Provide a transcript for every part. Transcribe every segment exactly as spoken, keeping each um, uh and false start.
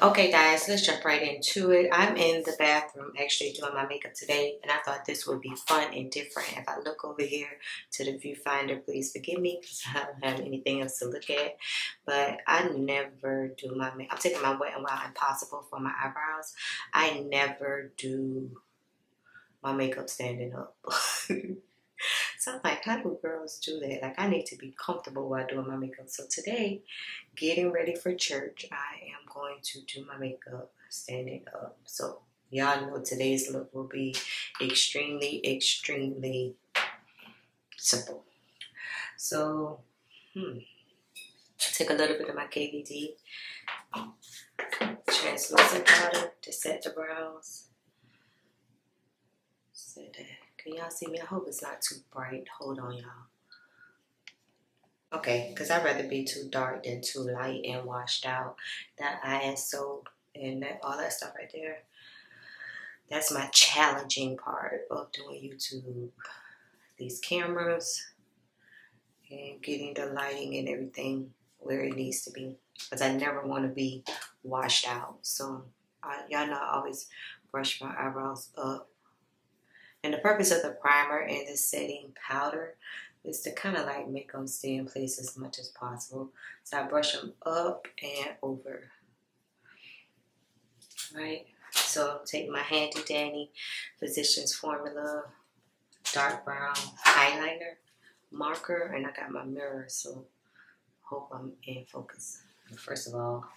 Okay guys, let's jump right into it. I'm in the bathroom actually doing my makeup today, and I thought this would be fun and different. If I look over here to the viewfinder, please forgive me because I don't have anything else to look at. But I never do my makeup. I'm taking my Wet n Wild Impossible for my eyebrows. I never do my makeup standing up. So I'm like, how do girls do that? Like, I need to be comfortable while doing my makeup. So today, getting ready for church, I am going to do my makeup standing up. So y'all know today's look will be extremely, extremely simple. So, hmm. Take a little bit of my K V D translucent powder to set the brows. So that. Can y'all see me? I hope it's not too bright. Hold on, y'all. Okay, because I'd rather be too dark than too light and washed out. That eye is soap and that, all that stuff right there. That's my challenging part of doing YouTube. These cameras and getting the lighting and everything where it needs to be. Because I never want to be washed out. So, y'all know I always brush my eyebrows up. And the purpose of the primer and the setting powder is to kind of like make them stay in place as much as possible. So I brush them up and over. Right? So take my handy dandy Physicians Formula dark brown eyeliner marker. And I got my mirror, so hope I'm in focus. First of all,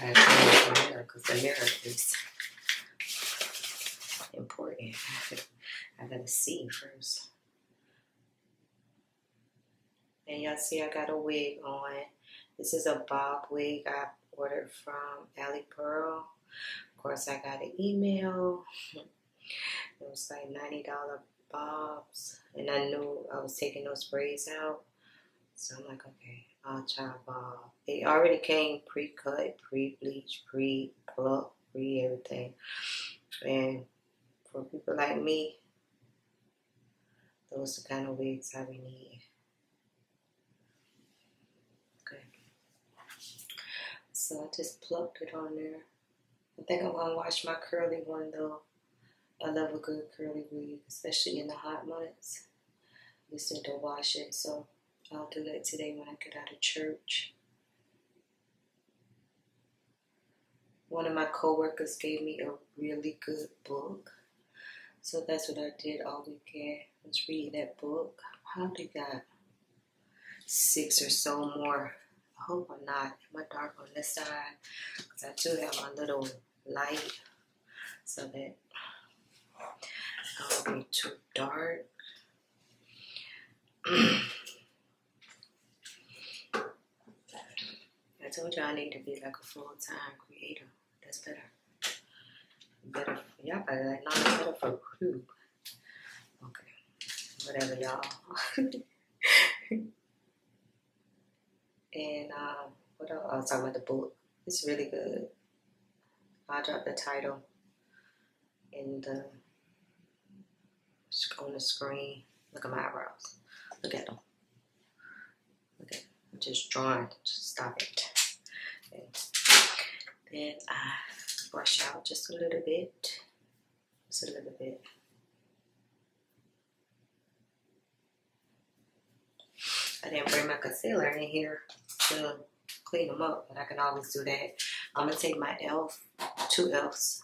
I gotta clean my mirror because the mirror is important. I gotta see first. And y'all see I got a wig on. This is a bob wig I ordered from Ali Pearl. Of course I got an email. It was like ninety dollar bobs. And I knew I was taking those braids out. So I'm like, okay, I'll try a bob. It already came pre-cut, pre-bleach, pre-pluck, pre-everything. And for people like me, those are the kind of wigs I would need. Okay. So I just plucked it on there. I think I'm going to wash my curly one though. I love a good curly wig, especially in the hot months. I used to wash it, so I'll do that today when I get out of church. One of my coworkers gave me a really good book. So that's what I did all weekend, was reading that book. I probably got six or so more. I hope I'm not. Am I dark on this side? Because I do have my little light so that I don't be too dark. I told you I need to be like a full-time creator. That's better. Better, y'all better like, not better for who? Okay, whatever, y'all. And um, what else? I was talking about the book. It's really good. I'll drop the title in the on the screen. Look at my eyebrows. Look at them. Look at. I'm just drawing. Just stop it. Okay. Then I. Brush out just a little bit, just a little bit. I didn't bring my concealer in here to clean them up, but I can always do that. I'm gonna take my E L F, two E L Fs,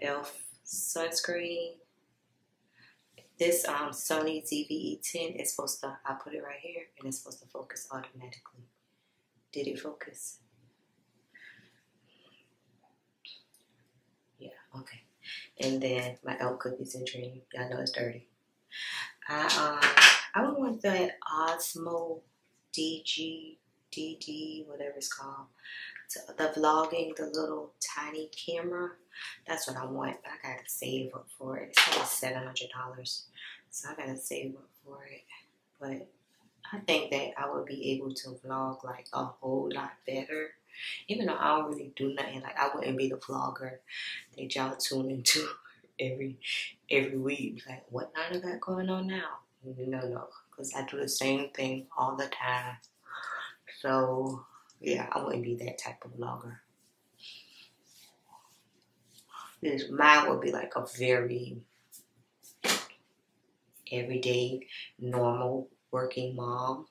E L F sunscreen. This um, Sony Z V E ten is supposed to, I put it right here, and it's supposed to focus automatically. Did it focus? Okay, and then my elf cookies and cream. Y'all know it's dirty. I um I want that Osmo D G D D whatever it's called. So the vlogging, the little tiny camera. That's what I want. But I gotta save up for it. It's like seven hundred dollars, so I gotta save up for it. But I think that I would be able to vlog like a whole lot better. Even though I don't really do nothing, like I wouldn't be the vlogger that y'all tune into every every week. Like, what I got going on now? No, no, because I do the same thing all the time. So yeah, I wouldn't be that type of vlogger. finish. Mine will be like a very everyday, normal, working mom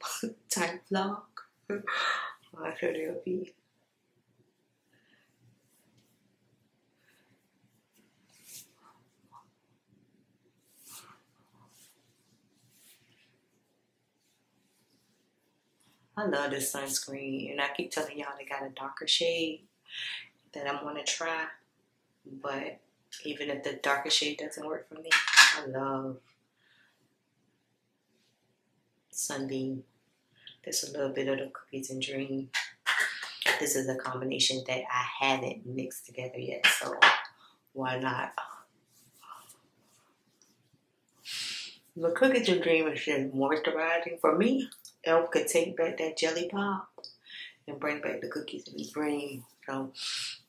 type vlog. I should it be. I love this sunscreen, and I keep telling y'all they got a darker shade that I'm gonna try, but even if the darker shade doesn't work for me, I love Sunbeam. There's a little bit of the Cookies and Dream. This is a combination that I haven't mixed together yet, so why not? The Cookies and Dream is just moisturizing for me. Elf could take back that jelly pop and bring back the Cookies and Cream. So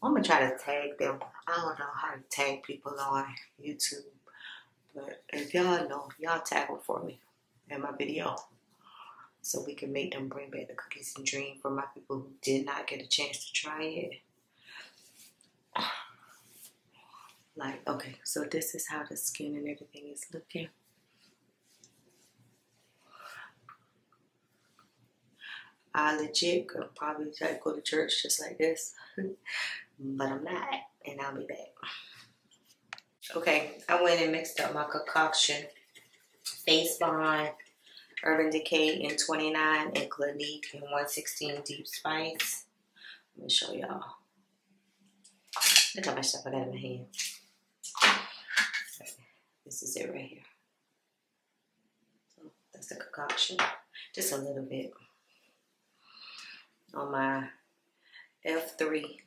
I'm gonna try to tag them. I don't know how to tag people on YouTube, but if y'all know, y'all tag them for me in my video so we can make them bring back the Cookies and Cream for my people who did not get a chance to try it. Like, okay, so this is how the skin and everything is looking. I legit could probably try to go to church just like this, but I'm not, and I'll be back. Okay, I went and mixed up my concoction. Face Bond, Urban Decay in twenty-nine, and Clinique in one sixteen Deep Spice. Let me show y'all. Look how much stuff I got in my hand. This is it right here. So that's the concoction, just a little bit. On my F three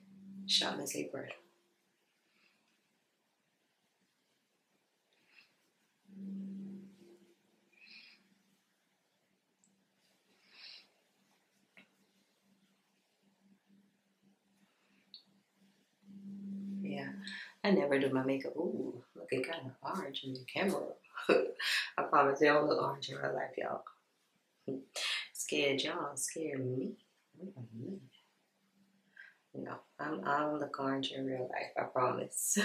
Shaman's apron. Yeah, I never do my makeup. Ooh, look, it kind of orange in the camera. I promise they don't look orange in real life, y'all. Scared y'all, scared me. No, I'm, I don't look orange in real life, I promise.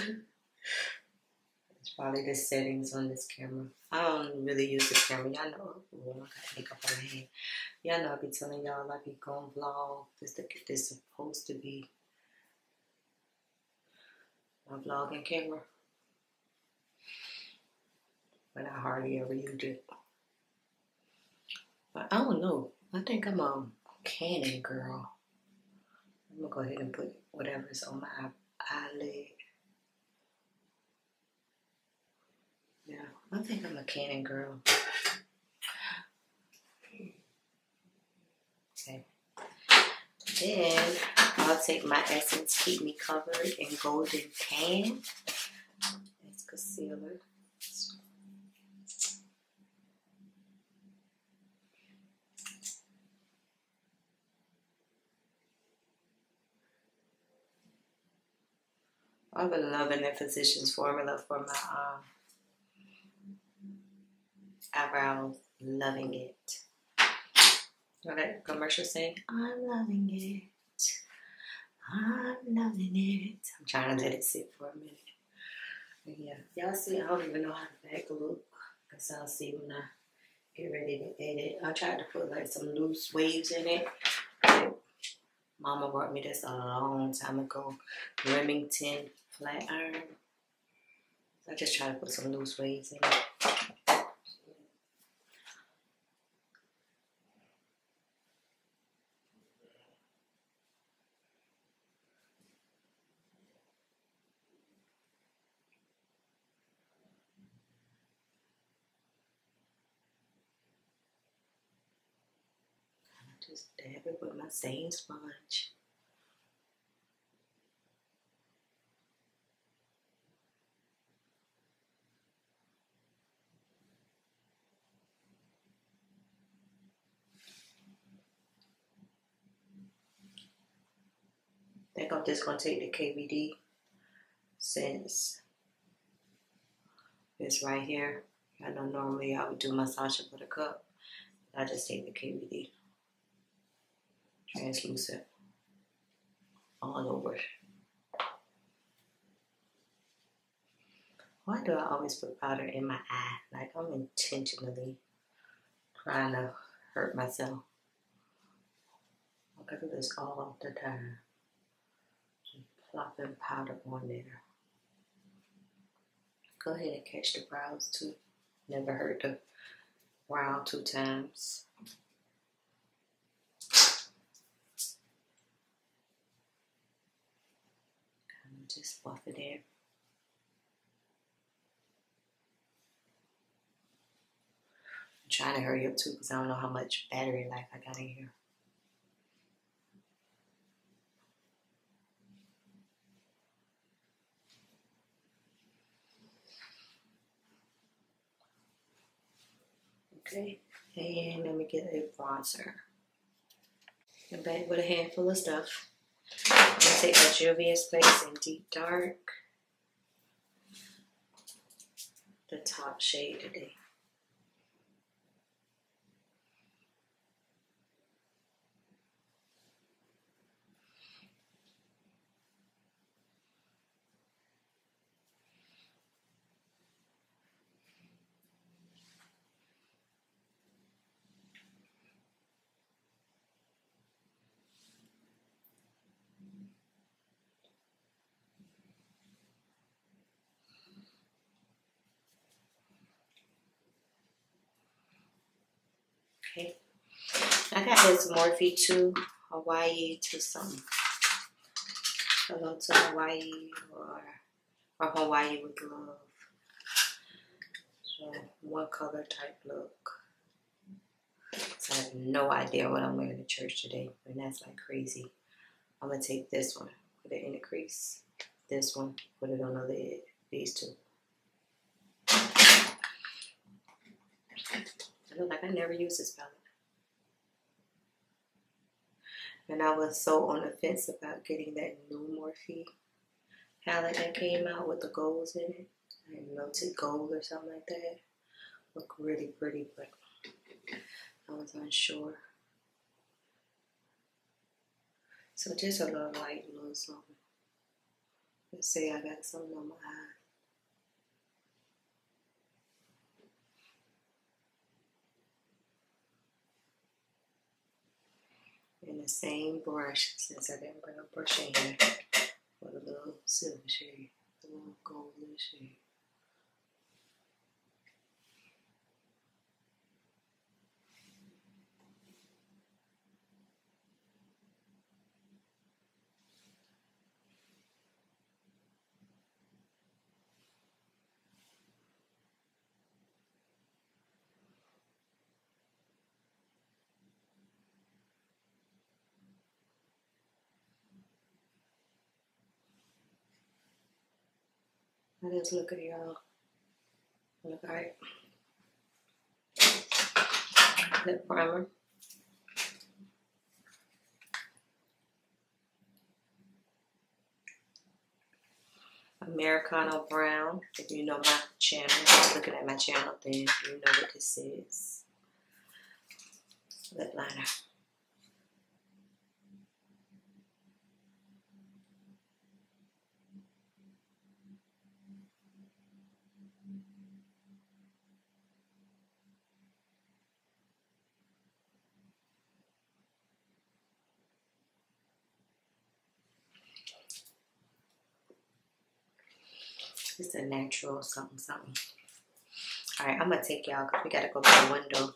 It's probably the settings on this camera. I don't really use this camera. Y'all know, oh, I got makeup on my hand. Y'all know I be telling y'all I be going vlog. This is supposed to be my vlogging camera, but I hardly ever use it. But I don't know, I think I'm um Cannon girl. I'm gonna go ahead and put whatever's on my eyelid. Yeah, I think I'm a Cannon girl. Okay. Then I'll take my Essence Keep Me Covered in Golden Tan as concealer. I've been loving the Physicians Formula for my um, eyebrows. Loving it. You know that commercial saying? I'm loving it. I'm loving it. I'm trying to let it sit for a minute. But yeah, y'all see, I don't even know how to back look. Because I'll see when I get ready to edit. I tried to put like some loose waves in it. Mama brought me this a long time ago, Remington flat iron. So I just try to put some loose waves in it. Just dab it with my same sponge. I think I'm just going to take the K V D since it's right here. I know normally I would do my Sasha with a cup. I just take the K V D. Translucent all over. Why do I always put powder in my eye? Like I'm intentionally trying to hurt myself. I do this all the time. Just plopping powder on there. Go ahead and catch the brows too. Never hurt the brow two times. Kind of just buff it in. Trying to hurry up too because I don't know how much battery life I got in here. Okay, and let me get a bronzer. Come back with a handful of stuff. I'm going to take my Juvia's Place in Deep Dark, the top shade today. Okay. I got this Morphe two Hawaii to some hello to Hawaii or or Hawaii with love. So one color type look. So I have no idea what I'm wearing to church today, and that's like crazy. I'm gonna take this one, put it in the crease. This one, put it on the lid. These two. I look like I never used this palette. And I was so on the fence about getting that new Morphe palette that came out with the golds in it. Like melted gold or something like that. Look really pretty, but I was unsure. So just a little light, a little something. Let's say I got something on my eye. In the same brush, since I didn't bring a brush in here, with a little silver shade, a little golden shade. I just look at y'all. Look alright. Lip primer. Americano Brown. If you know my channel, if you're looking at my channel, then you know what this is. Lip liner. It's a natural something something. All right, I'm gonna take y'all because we gotta go to the window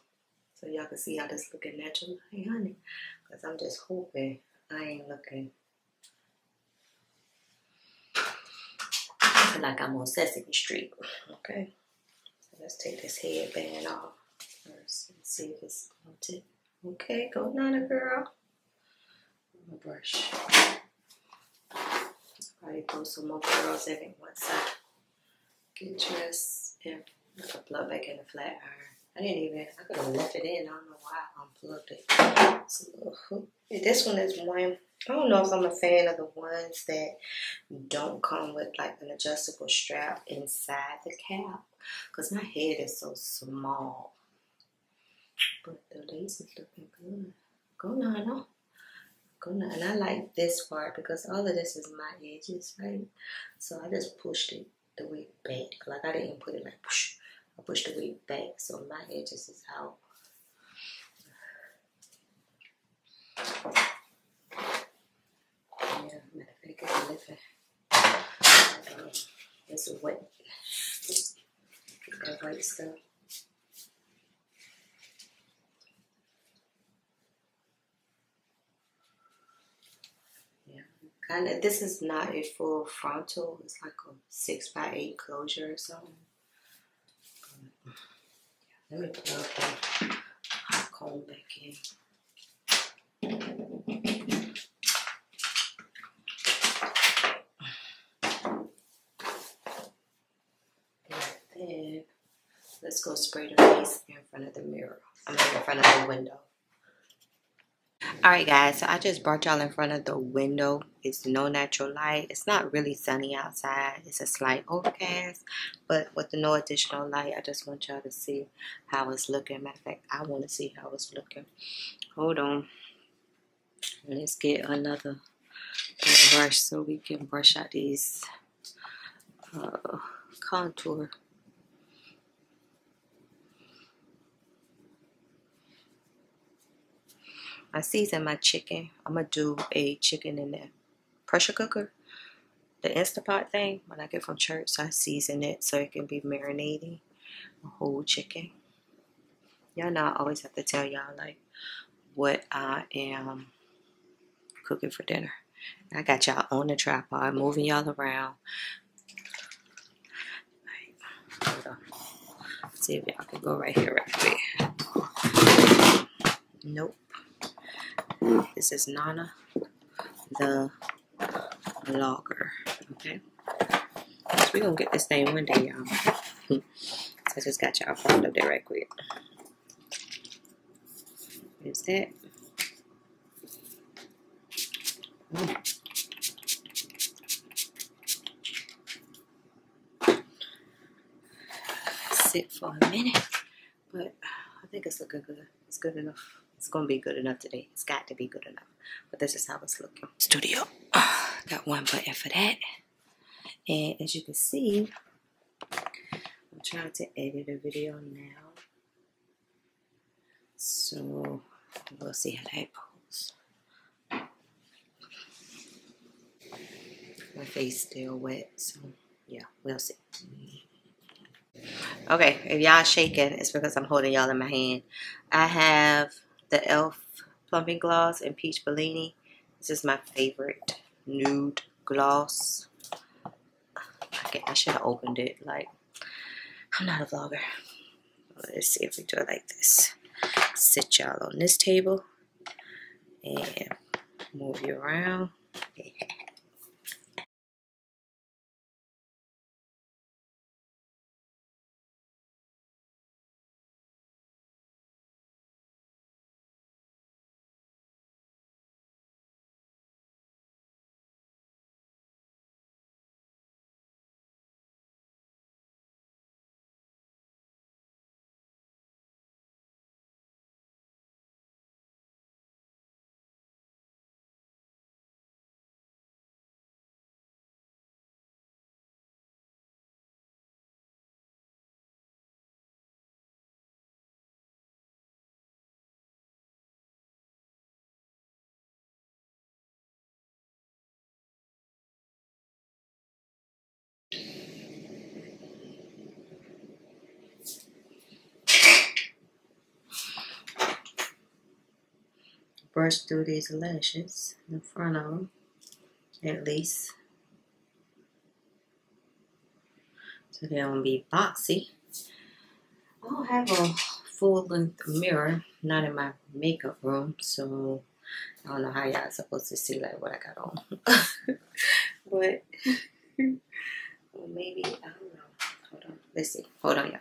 so y'all can see how this looking natural. Hey, honey, because I'm just hoping I ain't looking like I'm on Sesame Street. Okay, so let's take this headband off first and see if it's melted. Okay, go Nana girl. I'm gonna brush. Probably throw some more curls in it once I get dressed and plug back in the flat iron. I didn't even, I could have left it in. I don't know why I unplugged it. It's a little hoop. This one is one, I don't know if I'm a fan of the ones that don't come with like an adjustable strap inside the cap. Because my head is so small. But the lace is looking good. Go Nana. And I like this part because all of this is my edges, right? So I just pushed it the wig back. Like I didn't put it like push. I pushed the wig back. So my edges is out. Yeah, I'm gonna get a lift. Um, it's wet. Get that white stuff. Kind of, this is not a full frontal, it's like a six by eight closure or something. Um, yeah, let me plug the hot comb back in. And then let's go spray the face in front of the mirror. I mean, in front of the window. Alright guys, so I just brought y'all in front of the window. It's no natural light. It's not really sunny outside. It's a slight overcast, but with the no additional light, I just want y'all to see how it's looking. Matter of fact, I want to see how it's looking. Hold on. Let's get another brush so we can brush out these uh, contour. I season my chicken. I'm going to do a chicken in the pressure cooker, the Instapot thing. When I get from church, so I season it so it can be marinating a whole chicken. Y'all know I always have to tell y'all like what I am cooking for dinner. I got y'all on the tripod, moving y'all around. All right, hold on. Let's see if y'all can go right here, right there. Nope. This is Nana the vlogger. Okay, so we're gonna get this thing one day, y'all. So I just got y'all followed up there right quick. There's that. Mm. Sit for a minute, but I think it's looking good. It's good enough. It's gonna be good enough today. It's got to be good enough. But this is how it's looking. Studio. Uh, got one button for that. And as you can see, I'm trying to edit a video now. So we'll see how that goes. My face still wet, so yeah, we'll see. Okay, if y'all shaking, it's because I'm holding y'all in my hand. I have the E L F plumping gloss in Peach Bellini. This is my favorite nude gloss. Okay, I should have opened it. Like, I'm not a vlogger. Let's see if we do it like this. Sit y'all on this table and move you around. Yeah. Brush through these lashes in front of them, at least, so they don't be boxy. I don't have a full-length mirror, not in my makeup room, so I don't know how y'all supposed to see like what I got on. But well, maybe I don't know. Hold on, let's see. Hold on, y'all.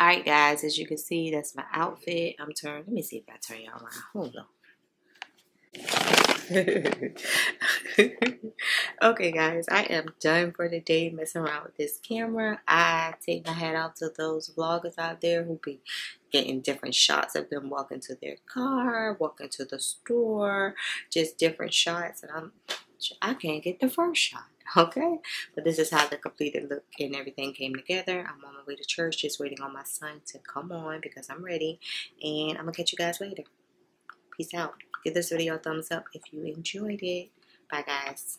All right, guys, as you can see, that's my outfit. I'm turned. Let me see if I turn y'all around. Hold on. Okay, guys, I am done for the day messing around with this camera. I take my hat off to those vloggers out there who be getting different shots of them walking to their car, walking to the store, just different shots. And I'm, I can't get the first shot. Okay, but this is how the completed look and everything came together. I'm on my way to church, just waiting on my son to come on because I'm ready. And I'm going to catch you guys later. Peace out. Give this video a thumbs up if you enjoyed it. Bye, guys.